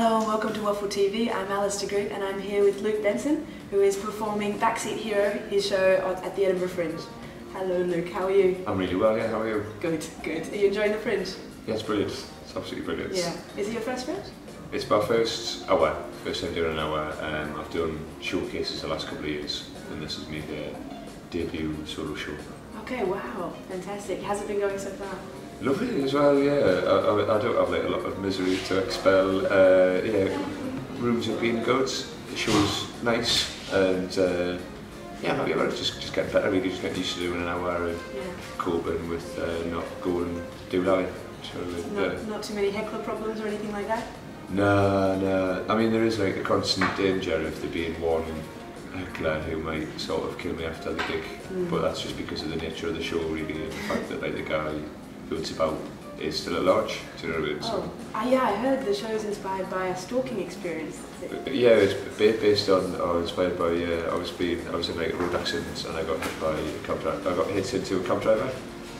Hello and welcome to Waffle TV. I'm Alice DeGroote and I'm here with Luke Benson, who is performing Backseat Hero, his show at the Edinburgh Fringe. Hello Luke, how are you? I'm really well, yeah, how are you? Good, good. Are you enjoying the Fringe? Yeah, it's brilliant. It's absolutely brilliant. Yeah. Is it your first Fringe? It's my first hour. First time doing an hour. I've done showcases the last couple of years and this is my debut solo show. Okay, wow, fantastic. How's it been going so far? Lovely as well, yeah. I don't have like a lot of misery to expel. Yeah, rooms have been good, the show's nice, and yeah, I'm happy about it. Just get better, really, just get used to doing an hour and coping with not going too loud. Not too many heckler problems or anything like that? No, no. I mean, there is like a constant danger of there being one heckler who might sort of kill me after the gig, but that's just because of the nature of the show, really, and the fact that like the guy who it's about is still at large, do you know what I mean? So. Oh, yeah, I heard the show is inspired by a stalking experience. Yeah, it's based on, or inspired by, I was in like a road accident and I got hit by a cab driver. I got hit into a cab driver,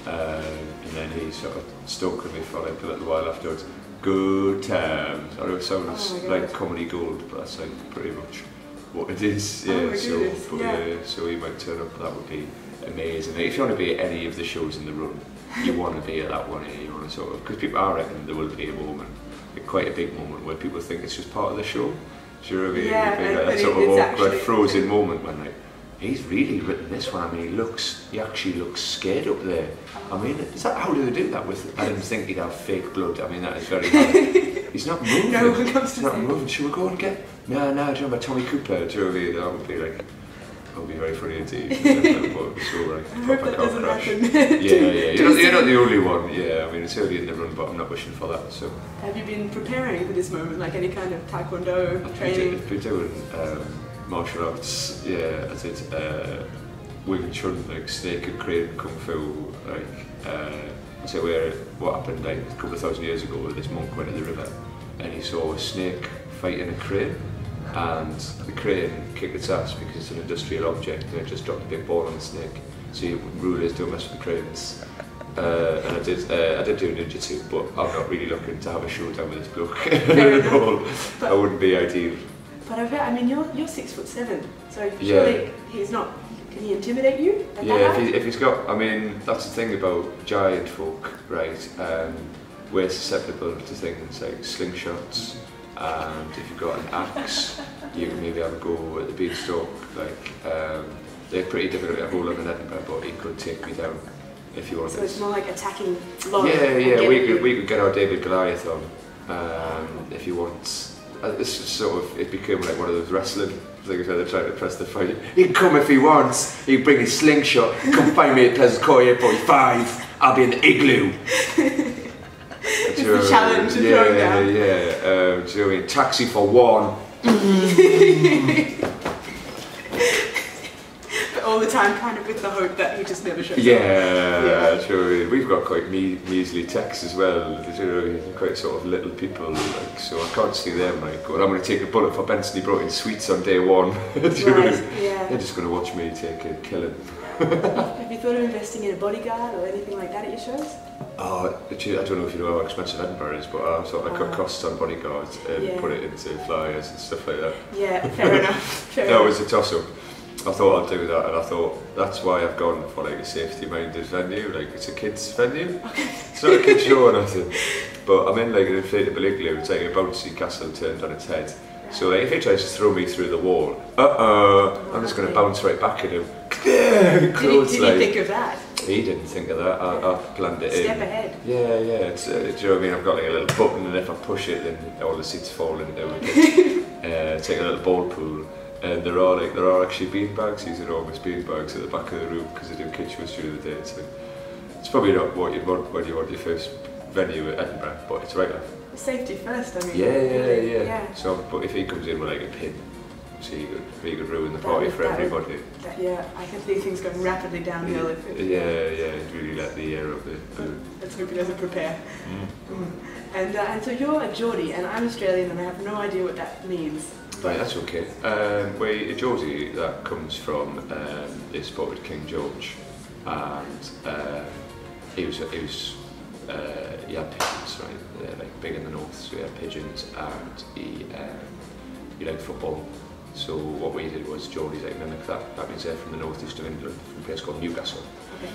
and then he sort of stalked me for like a little while afterwards. Good times. I know it sounds like comedy gold, but that's like pretty much what it is. Yeah, oh, so but, so he might turn up. That would be amazing. If you want to be at any of the shows in the run, you want to be at that one here, you want to sort of, because people are reckoning there will be a moment, quite a big moment where people think it's just part of the show. Do you know what I mean? Yeah, like, sort of awkward frozen moment when like, he's really written this one, I mean he actually looks scared up there. I mean, is that, how do they do that with, I didn't think he'd have fake blood, I mean that is very hard. He's not moving, should we go and get, no, do you remember Tommy Cooper, do you know what I mean? That would be like, I'll be very funny indeed. I hope that doesn't happen. Yeah. You're not the only one. Yeah, I mean it's early in the run, but I'm not wishing for that. So. Have you been preparing for this moment, like any kind of taekwondo training? I've been doing martial arts. Yeah, I did Wing Chun, like snake and crane kung fu. Like what happened like a couple of thousand years ago, where this monk went to the river and he saw a snake fighting a crane. And the crane kicked its ass because it's an industrial object and it just dropped a big ball on the snake. So rulers don't mess with the cranes. And I did do ninjutsu, but I'm not really looking to have a showdown with this bloke at all. That wouldn't be ideal. But I mean, you're 6'7", so surely he's not. Can he intimidate you? Yeah, if he's got. I mean, that's the thing about giant folk, right? We're susceptible to things like slingshots. And if you've got an axe, you can maybe have a go at the beanstalk. Like, they're pretty difficult to hold on in Edinburgh, but it could take me down if you want. So it's more like attacking long. Yeah, we could get our David Goliath on, if you want. This is sort of, it became like one of those wrestling things where they're trying to press the fight. He can come if he wants, he can bring his slingshot, come find me at Pleasance Courtyard 45, I'll be in the igloo. The challenge of throwing down. Yeah. Do you know what I mean? Taxi for one. But all the time, kind of with the hope that he just never shows up. Yeah. Do you know what I mean? We've got quite measly techs as well. Do you know what I mean? Quite sort of little people, like, so I can't see them like, "God, I'm going to take a bullet for Benson. He brought in sweets on day one." Do you know what I mean? They're just going to watch me take a killing. Have you thought of investing in a bodyguard or anything like that at your shows? Oh, I don't know if you know how expensive Edinburgh is, but I cut costs on bodyguards and put it into flyers and stuff like that. Yeah, fair enough. Fair enough. It was a toss-up. I thought I'd do that, and I thought that's why I've gone for like a safety-minded venue. Like it's a kids' venue. Okay. It's not a kids' show or nothing. But I'm in like an inflatable igloo. It's like a bouncy castle turned on its head. So like, if he tries to throw me through the wall, I'm just going to bounce right back at him. Did he think of that? He didn't think of that. I planned it in. Step ahead. Yeah. It's, do you know what I mean? I've got like a little button, and if I push it, then all the seats fall into it. Take a little ball pool, and there are actually bean bags. These enormous bean bags at the back of the room because they do kids' shows through the day. So it's probably not what you want when you want your first venue at Edinburgh, but it's right. Safety first, I mean. Yeah. So, but if he comes in with like a pin. So you could ruin the party for everybody. I can see things going rapidly downhill if it... Yeah, really let the air up there. Let's hope he doesn't prepare. And so you're a Geordie and I'm Australian and I have no idea what that means. But that's okay. A Geordie, that comes from the spotted King George, and he was you have pigeons, right? They're like big in the north, so we had pigeons and he liked football. So what we did was, Geordie's like mimic that. That means they're from the northeast of England, from a place called Newcastle. Okay.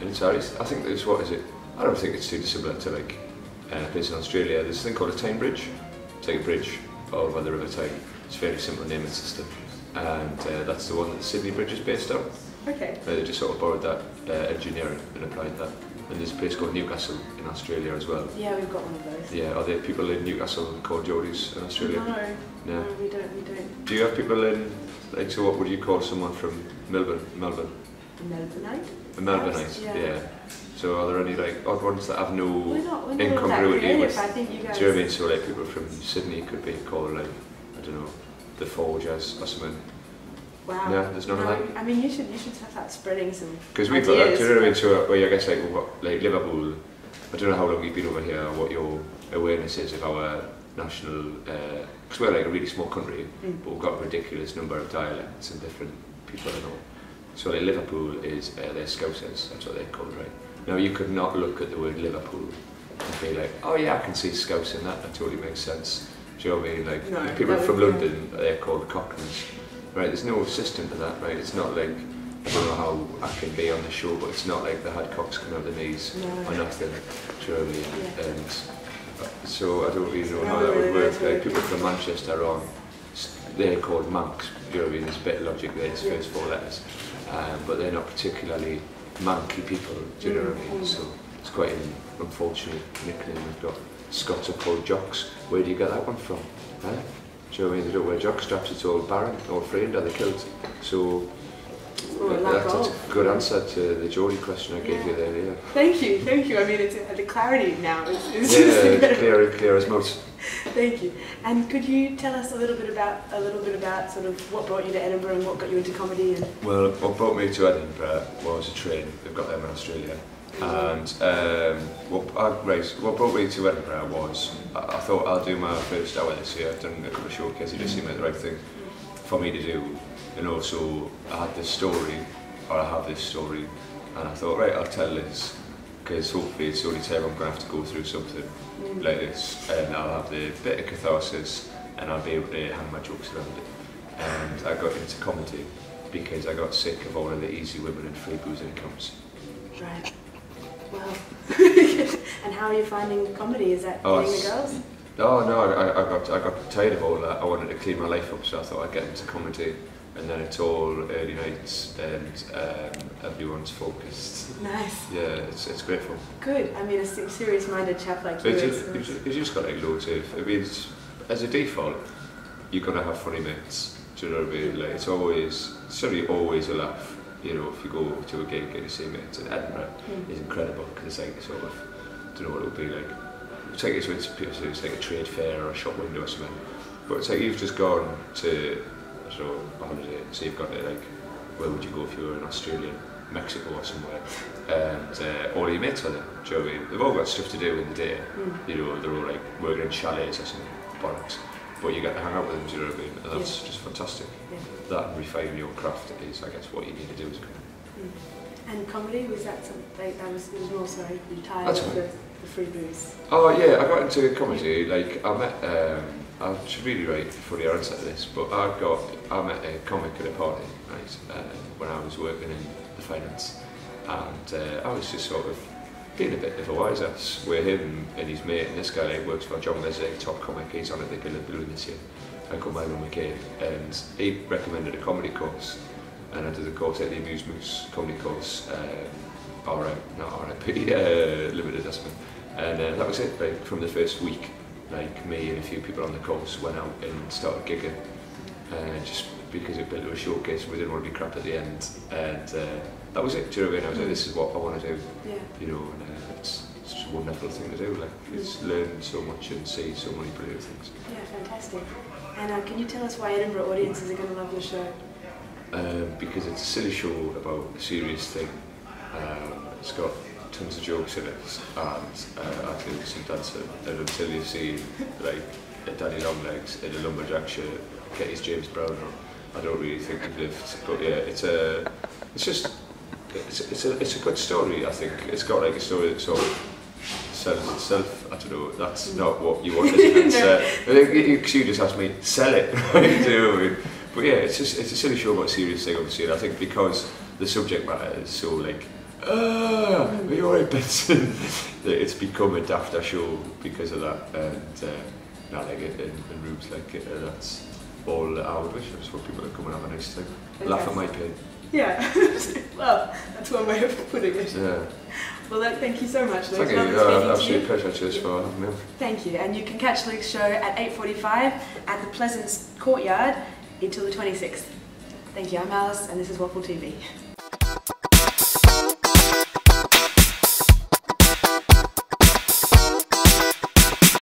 And it's Irish. I think there's, what is it? I don't think it's too dissimilar to like places in Australia. There's a thing called a Tyne Bridge. It's like a bridge over the River Tyne. It's a very similar naming system. And that's the one that the Sydney Bridge is based on. Okay. They just sort of borrowed that engineering and applied that. And there's a place called Newcastle in Australia as well. Yeah, we've got one of those. Yeah, are there people in Newcastle called Geordies in Australia? No, no, we don't, Do you have people in, like, so what would you call someone from Melbourne? A Melbourneite? A Melbourneite, yeah. So are there any like odd ones that have no incongruity with, I think you guys... Do you know what I mean? So like people from Sydney could be called like, I don't know, the Forge or something. Wow. No, there's none of that. I mean, you should have that spreading some. Because we've got that. Do you know what I mean? So, well, I guess like what, like Liverpool. I don't know how long you've been over here. What your awareness is of our national? Because we're like a really small country, but we've got a ridiculous number of dialects and different people and all. So, like Liverpool is their Scousers. That's what they're called, right? Now, you could not look at the word Liverpool and be like, oh yeah, I can see Scouse in that. That totally makes sense. Do you know what I mean? Like no, people from London, they're called Cockneys. Right, there's no system to that, right? It's not like, I don't know how I can be on the show, but it's not like the Hadcocks come out the knees or nothing, surely. Yeah. And so I don't really know how that would work. Like people from Manchester are on, they're called monks, you know what I mean? There's a bit of logic there, it's first four letters. But they're not particularly manky people, do you know what I mean? So it's quite an unfortunate nickname we've got. Scots are called jocks. Where do you get that one from? Huh? Do you know what I mean? They don't wear jock straps, it's all barren, all framed, or they kilt. So that's a good answer to the Geordie question I gave you there. Yeah. Thank you, thank you. I mean, it's, the clarity now is just clear as most. Thank you. And could you tell us a little bit about sort of what brought you to Edinburgh and what got you into comedy? And well, what brought me to Edinburgh was a train. They've got them in Australia. And what brought me to Edinburgh was, I thought I'll do my first hour this year. I've done a couple of showcases, it just seemed like the right thing for me to do. And also, I have this story, and I thought, right, I'll tell this, because hopefully it's the only time I'm going to have to go through something like this, and I'll have the bit of catharsis, and I'll be able to hang my jokes around it. And I got into comedy because I got sick of all of the easy women and free booze incomes. Right. Wow. And how are you finding the comedy? Is that getting the girls? Oh no, I got tired of all that. I wanted to clean my life up, so I thought I'd get into comedy. And then it's all early nights and everyone's focused. Nice. Yeah, it's great fun. Good. I mean, a serious-minded chap like you. It's just got like loads of. I mean, as a default, you're gonna have funny minutes. Do you know what I mean? Like it's always a laugh. You know, if you go to a gig and you see mates in Edinburgh, it's incredible because it's like sort of, I don't know what it would be like. It's like it's like a trade fair or a shop window or something. But it's like you've just gone to, I don't know, holiday. So you've got to like, where would you go if you were in Australia, Mexico or somewhere? And all your mates are there. Do you know what I mean? They've all got stuff to do in the day. You know, they're all like working in chalets or something, bollocks. But you get to hang out with them, do you know what I mean? And that's just fantastic. Yeah. That and refining your craft is, I guess, what you need to do as a comedian. And comedy, was that something like that was more so retired of the free booze? Oh yeah, I got into comedy, like I met, I should really write a funny answer to this, but I met a comic at a party, right, when I was working in the finance, and I was just sort of being a bit of a wise ass with him and his mate, and this guy works for John Mezek, top comic, he's on at the Gilded Blue this year. I come by when we came, and he recommended a comedy course, and I did a course at the Amusements Comedy Course, Limited, that's me. And that was it, like from the first week, like me and a few people on the course went out and started gigging, just because it built to a showcase, we didn't want to be crap at the end, and that was it. Do you know what I mean? I was like, this is what I want to do. Yeah. You know, and it's just a wonderful thing to do. Like, it's learn so much and see so many brilliant things. Yeah, fantastic. And can you tell us why Edinburgh audiences are going to love your show? Because it's a silly show about a serious thing. It's got tons of jokes in it, and I think some dancing. And until you see like a Danny Longlegs in a lumberjack shirt, get his James Brown on, I don't really think I've lived. But yeah, it's just. it's a good story, I think. It's got like a story that sort of sells itself. I don't know, that's not what you want, isn't it? No. You just asked me, sell it, right? Do you know what I mean? But yeah, it's a silly show about a serious thing, obviously, and I think because the subject matter is so like, ah, are you alright, Benson? It's become a dafter show because of that, and now like it in rooms like it, that's all I would wish. I just want people to come and have a nice time, laugh at my pain. Yeah, well, that's one way of putting it. Yeah. Well, thank you so much. Thank you, absolute pleasure. Cheers for having me. Thank you, and you can catch Luke's show at 8:45 at the Pleasance Courtyard until the 26th. Thank you, I'm Alice, and this is Waffle TV.